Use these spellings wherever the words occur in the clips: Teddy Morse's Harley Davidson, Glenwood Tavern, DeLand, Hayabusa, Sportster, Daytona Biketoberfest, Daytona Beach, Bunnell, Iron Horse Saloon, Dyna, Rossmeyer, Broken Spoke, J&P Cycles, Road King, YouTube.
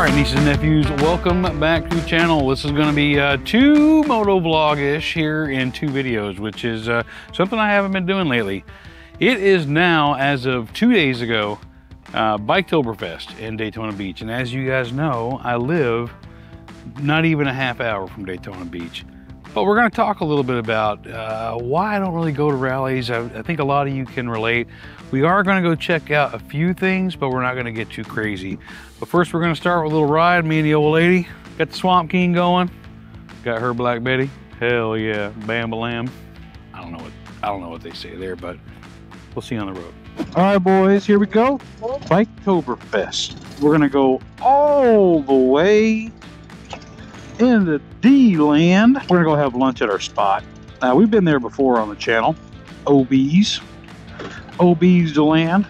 All right, nieces and nephews, welcome back to the channel. This is going to be two moto vlog-ish here in two videos, which is something I haven't been doing lately. It is now, as of 2 days ago, Biketoberfest in Daytona Beach. And as you guys know, I live not even a half hour from Daytona Beach. But we're going to talk a little bit about why I don't really go to rallies. I think a lot of you can relate. We are going to go check out a few things, but we're not going to get too crazy. But first, we're going to start with a little ride. Me and the old lady got the Swamp King going. Got her Black Betty. Hell yeah, bam balam. I don't know what they say there, but we'll see you on the road. All right, boys, here we go. Biketoberfest. We're going to go all the way in the DeLand. We're gonna go have lunch at our spot. Now, we've been there before on the channel. OB's DeLand.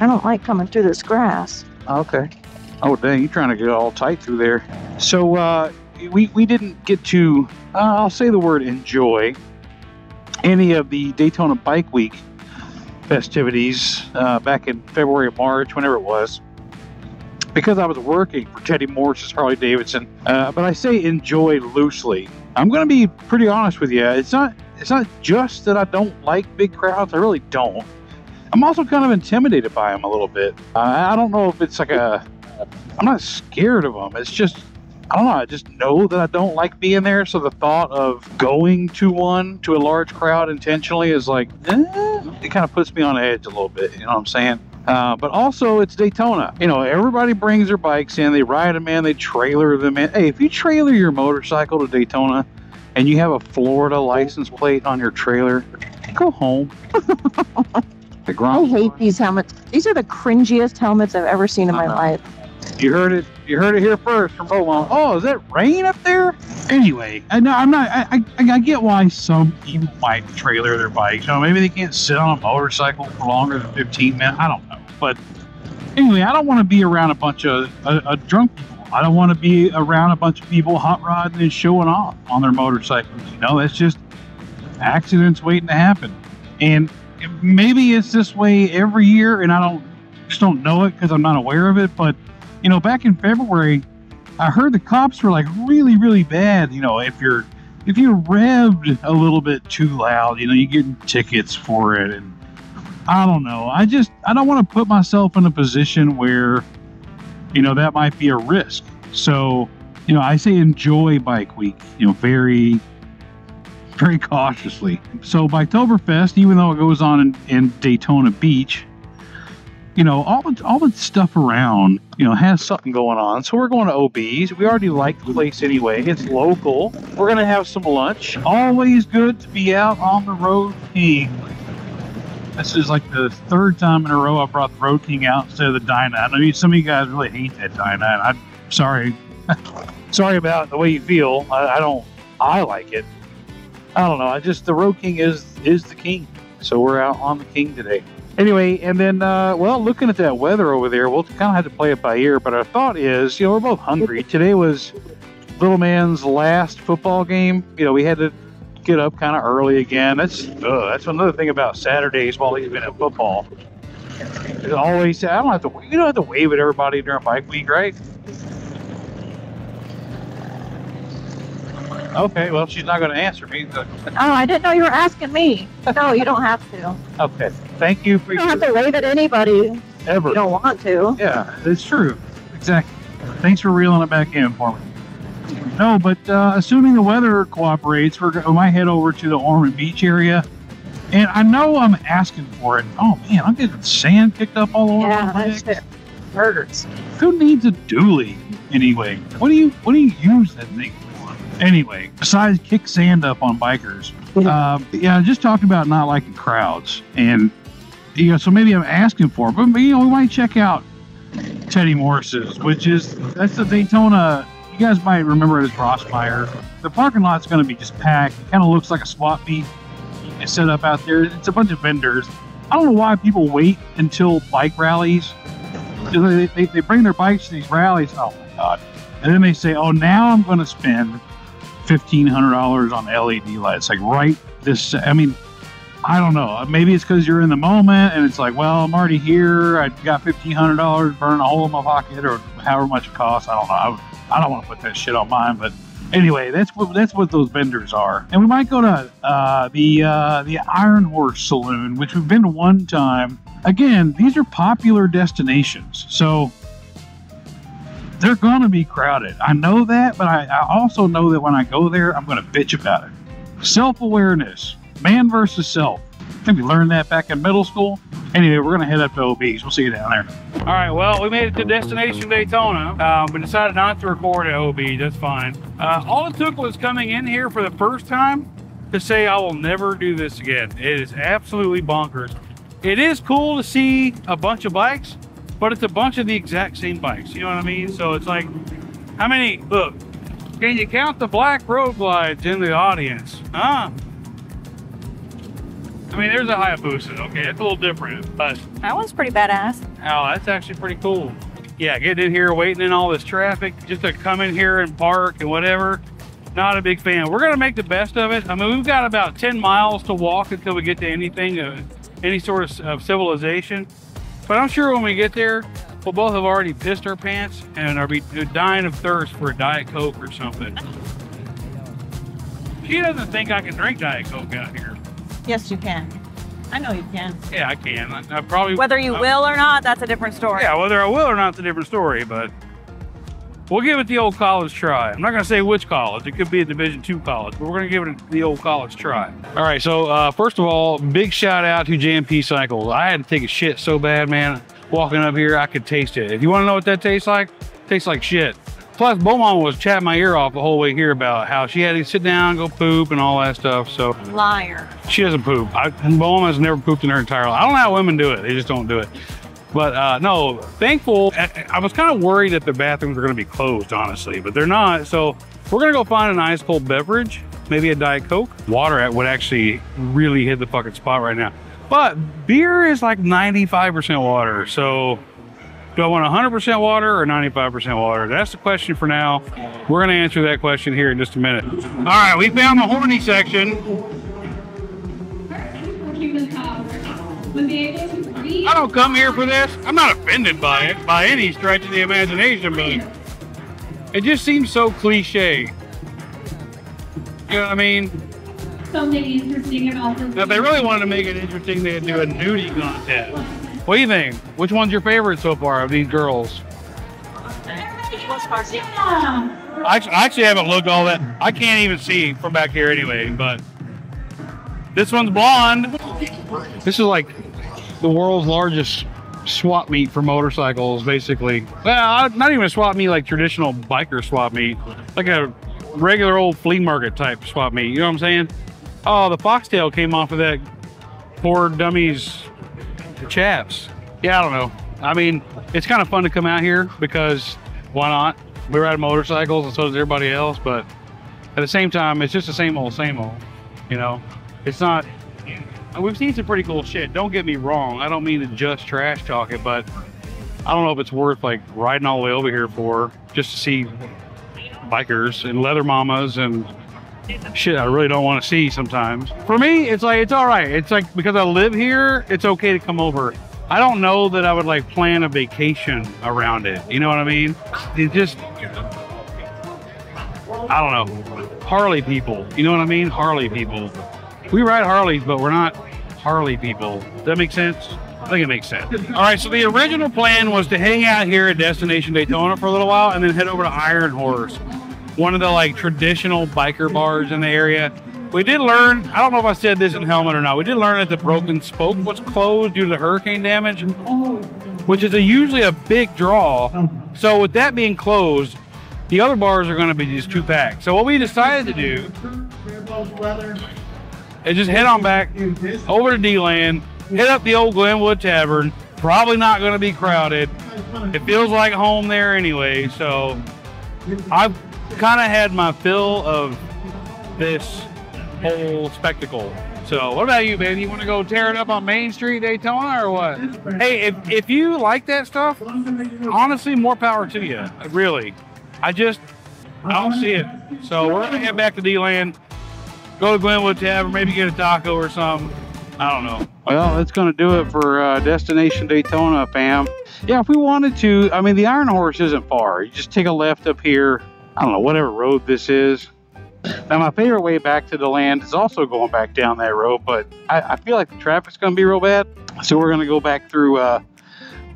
I don't like coming through this grass. Okay. Oh dang, you're trying to get all tight through there. So we didn't get to, I'll say the word enjoy, any of the Daytona Bike Week festivities back in February or March, whenever it was, because I was working for Teddy Morse's Harley Davidson. But I say enjoy loosely. I'm gonna be pretty honest with you. It's not just that I don't like big crowds. I really don't. I'm also kind of intimidated by them a little bit. I don't know if it's like I'm not scared of them. It's just, I don't know. I just know that I don't like being there. So the thought of going to a large crowd intentionally is like, it kind of puts me on edge a little bit. You know what I'm saying? But also, it's Daytona. You know, everybody brings their bikes in, they ride them in, they trailer them in. Hey, if you trailer your motorcycle to Daytona and you have a Florida license plate on your trailer, go home. I hate these helmets. These are the cringiest helmets I've ever seen in my life. You heard it here first from Bolon. Oh, is that rain up there? Anyway, I get why some people might trailer their bikes. You know, maybe they can't sit on a motorcycle for longer than 15 minutes. I don't know. But anyway, I don't want to be around a bunch of drunk people. I don't want to be around a bunch of people hot rodding and showing off on their motorcycles. You know, that's just accidents waiting to happen. And maybe it's this way every year, and I just don't know it because I'm not aware of it. But you know, back in February, I heard the cops were like really, really bad. You know, if you revved a little bit too loud, you know, you're getting tickets for it. And I don't know. I don't want to put myself in a position where, you know, that might be a risk. So, you know, I say enjoy Bike Week, you know, very, very cautiously. So Biketoberfest, even though it goes on in Daytona Beach, you know, all the stuff around, you know, has something going on. So we're going to OB's. We already like the place anyway. It's local. We're going to have some lunch. Always good to be out on the Road King. This is like the third time in a row I brought the Road King out instead of the Dyna. I know some of you guys really hate that Dyna, and I'm sorry. Sorry about the way you feel. I like it. I don't know. The Road King is the king. So we're out on the King today. Anyway, and then, well, looking at that weather over there, we'll kind of have to play it by ear, but our thought is, you know, we're both hungry. Today was little man's last football game. You know, we had to get up kind of early again. That's another thing about Saturdays while he's been at football. It's always, you don't have to wave at everybody during Bike Week, right? Okay, well, she's not going to answer me. So. Oh, I didn't know you were asking me. No, you don't have to. Okay, thank you. You don't have to wave at anybody. Ever. You don't want to. Yeah, it's true. Exactly. Thanks for reeling it back in for me. No, but assuming the weather cooperates, we might head over to the Ormond Beach area. And I know I'm asking for it. Oh, man, I'm getting sand kicked up all over. Yeah, that's it. Hurts. Who needs a dually anyway? What do you use that thing? Anyway, besides kick sand up on bikers, yeah, I just talked about not liking crowds, and you know, so maybe I'm asking for it, but you know, we might check out Teddy Morse's, which is the Daytona. You guys might remember it as Rossmeyer. The parking lot's going to be just packed. It kind of looks like a swap meet. It's set up out there. It's a bunch of vendors. I don't know why people wait until bike rallies. They bring their bikes to these rallies. Oh my god! And then they say, "Oh, now I'm going to spend $1,500 on LED lights." Like right this, I mean, I don't know. Maybe it's because you're in the moment and it's like, well, I'm already here. I've got $1,500 burning a hole in my pocket or however much it costs. I don't know. I don't want to put that shit on mine. But anyway, that's what those vendors are. And we might go to the Iron Horse Saloon, which we've been to one time. Again, these are popular destinations, so they're going to be crowded. I know that, but I also know that when I go there, I'm going to bitch about it. Self-awareness. Man versus self. I think we learned that back in middle school. Anyway, we're gonna head up to OB's. We'll see you down there. All right, well, we made it to Destination Daytona. We decided not to record at OB, that's fine. All it took was coming in here for the first time to say, I will never do this again. It is absolutely bonkers. It is cool to see a bunch of bikes, but it's a bunch of the exact same bikes. You know what I mean? So it's like, how many, look, can you count the black road glides in the audience? Huh? I mean, there's a Hayabusa, okay, it's a little different, but... That one's pretty badass. Oh, that's actually pretty cool. Yeah, getting in here, waiting in all this traffic, just to come in here and park and whatever, not a big fan. We're gonna make the best of it. I mean, we've got about 10 miles to walk until we get to anything, any sort of civilization. But I'm sure when we get there, we'll both have already pissed our pants and are dying of thirst for a Diet Coke or something. She doesn't think I can drink Diet Coke out here. Yes, you can. I know you can. Yeah, I can. I probably whether you will or not, that's a different story. Yeah, whether I will or not, it's a different story. But we'll give it the old college try. I'm not going to say which college. It could be a Division II college, but we're going to give it the old college try. All right. So first of all, big shout out to J&P Cycles. I had to take a shit so bad, man. Walking up here, I could taste it. If you want to know what that tastes like, it tastes like shit. Plus, Beaumont was chatting my ear off the whole way here about how she had to sit down, go poop, and all that stuff. So liar. She doesn't poop. Beaumont's never pooped in her entire life. I don't know how women do it. They just don't do it. But no, thankful. I was kind of worried that the bathrooms were going to be closed, honestly, but they're not. So we're going to go find an ice cold beverage, maybe a Diet Coke. Water would actually really hit the fucking spot right now. But beer is like 95% water, so. Do I want 100% water or 95% water? That's the question for now. We're gonna answer that question here in just a minute. All right, we found the horny section. I don't come here for this. I'm not offended by it, by any stretch of the imagination, but it just seems so cliche. You know what I mean? Something interesting about this. Now, if they really wanted to make it interesting, they'd do a nudie contest. What do you think? Which one's your favorite so far of these girls? I actually haven't looked all that. I can't even see from back here anyway, but this one's blonde. This is like the world's largest swap meet for motorcycles, basically. Well, not even a swap meet like traditional biker swap meet, like a regular old flea market type swap meet. You know what I'm saying? Oh, the foxtail came off of that poor dummy's chaps. Yeah, I don't know. I mean, it's kind of fun to come out here because why not? We ride motorcycles and so does everybody else, but at the same time, it's just the same old, you know? It's not, we've seen some pretty cool shit. Don't get me wrong. I don't mean to just trash talk it, but I don't know if it's worth like riding all the way over here for just to see bikers and leather mamas and shit I really don't want to see sometimes. For me, it's like, it's all right. It's like, because I live here, it's okay to come over. I don't know that I would like plan a vacation around it. You know what I mean? It just, I don't know. Harley people, you know what I mean? Harley people. We ride Harleys, but we're not Harley people. Does that make sense? I think it makes sense. All right, so the original plan was to hang out here at Destination Daytona for a little while and then head over to Iron Horse, one of the like traditional biker bars in the area. We did learn, I don't know if I said this in Helmet or not, we did learn that the Broken Spoke was closed due to hurricane damage, which is usually a big draw. So with that being closed, the other bars are gonna be just too packed. So what we decided to do is just head on back over to DeLand, hit up the old Glenwood Tavern, probably not gonna be crowded. It feels like home there anyway, so I've kind of had my fill of this whole spectacle. So what about you, baby? You want to go tear it up on Main Street Daytona or what? Hey, if you like that stuff, honestly, more power to you. Really. I don't see it. So we're going to head back to DeLand, go to Glenwood Tavern, maybe get a taco or something, I don't know. Well, that's going to do it for Destination Daytona, fam. Yeah, if we wanted to, I mean, the Iron Horse isn't far. You just take a left up here. I don't know, whatever road this is. Now, my favorite way back to DeLand is also going back down that road, but I feel like the traffic's going to be real bad. So we're going to go back through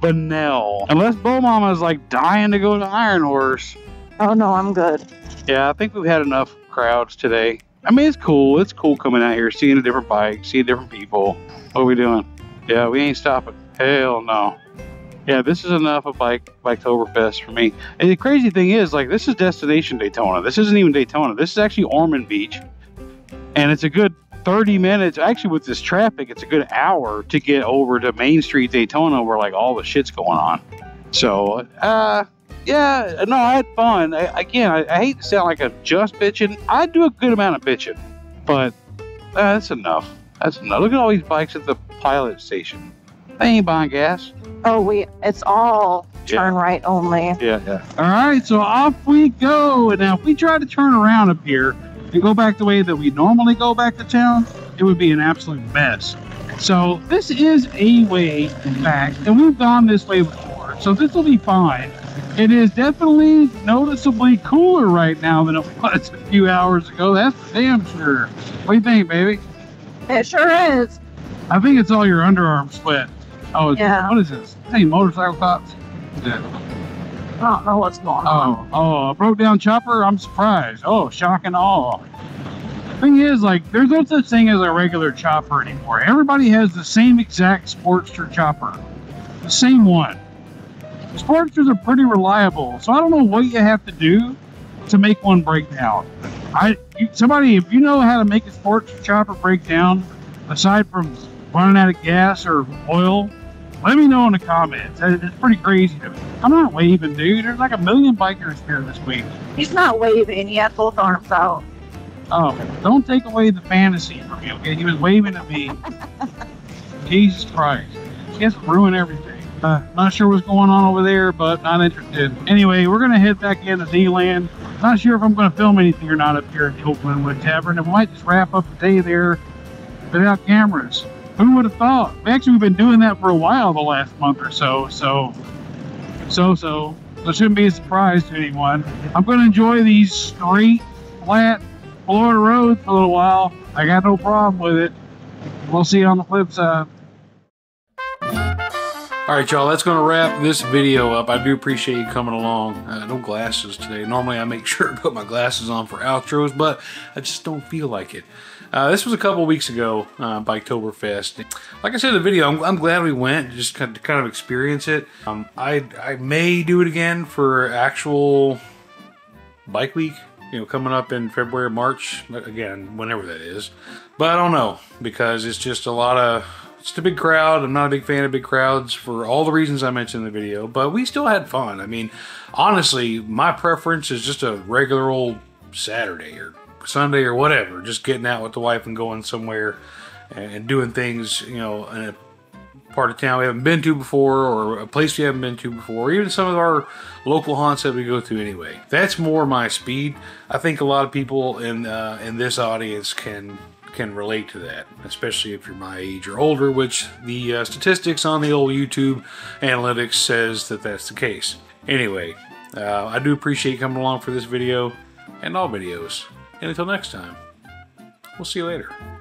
Bunnell. Unless Bo Mama's like dying to go to Iron Horse. Oh, no, I'm good. Yeah, I think we've had enough crowds today. I mean, it's cool. It's cool coming out here, seeing a different bike, seeing different people. What are we doing? Yeah, we ain't stopping. Hell no. Yeah, this is enough of Biketoberfest for me. And the crazy thing is, like, this is Destination Daytona. This isn't even Daytona. This is actually Ormond Beach. And it's a good 30 minutes. Actually, with this traffic, it's a good hour to get over to Main Street Daytona where, like, all the shit's going on. So, yeah, no, I had fun. I hate to sound like I'm just bitching. I do a good amount of bitching, but that's enough. That's enough. Look at all these bikes at the pilot station. They ain't buying gas. Oh, it's all turn right only. Yeah, yeah. All right, so off we go. And now if we try to turn around up here and go back the way that we normally go back to town, it would be an absolute mess. So this is a way back, and we've gone this way before, so this will be fine. It is definitely noticeably cooler right now than it was a few hours ago. That's for damn sure. What do you think, baby? It sure is. I think it's all your underarm sweat. Oh, yeah. What is this? Hey, motorcycle cops. Yeah. I don't know what's going on. Oh, a broke down chopper? I'm surprised. Oh, shock and awe. Thing is, like, there's no such thing as a regular chopper anymore. Everybody has the same exact Sportster chopper. The same one. Sportsters are pretty reliable, so I don't know what you have to do to make one break down. Somebody, if you know how to make a Sportster chopper break down, aside from running out of gas or oil, let me know in the comments. It's pretty crazy to me. I'm not waving, dude. There's like a million bikers here this week. He's not waving. He had both arms out. Oh, don't take away the fantasy from him. Okay, he was waving at me. Jesus Christ. It's ruined everything. Not sure what's going on over there, but not interested. Anyway, we're going to head back into DeLand. Not sure if I'm going to film anything or not up here at the old Glenwood Tavern. And we might just wrap up the day there without cameras. Who would have thought? Actually, we've been doing that for a while the last month or so. So it shouldn't be a surprise to anyone. I'm going to enjoy these straight, flat Florida roads for a little while. I got no problem with it. We'll see you on the flip side. All right, y'all, that's going to wrap this video up. I do appreciate you coming along. No glasses today. Normally, I make sure to put my glasses on for outros, but I just don't feel like it. This was a couple weeks ago, Biketoberfest. Like I said in the video, I'm glad we went just to kind of experience it. I may do it again for actual bike week, you know, coming up in February, March, again, whenever that is. But I don't know, because it's just a lot of... It's a big crowd. I'm not a big fan of big crowds for all the reasons I mentioned in the video, but we still had fun. I mean, honestly, my preference is just a regular old Saturday or Sunday or whatever, just getting out with the wife and going somewhere and doing things, you know, in a part of town we haven't been to before or a place we haven't been to before, or even some of our local haunts that we go to anyway. That's more my speed. I think a lot of people in this audience can relate to that, especially if you're my age or older, which the statistics on the old YouTube analytics says that that's the case. Anyway, I do appreciate you coming along for this video and all videos. And until next time, we'll see you later.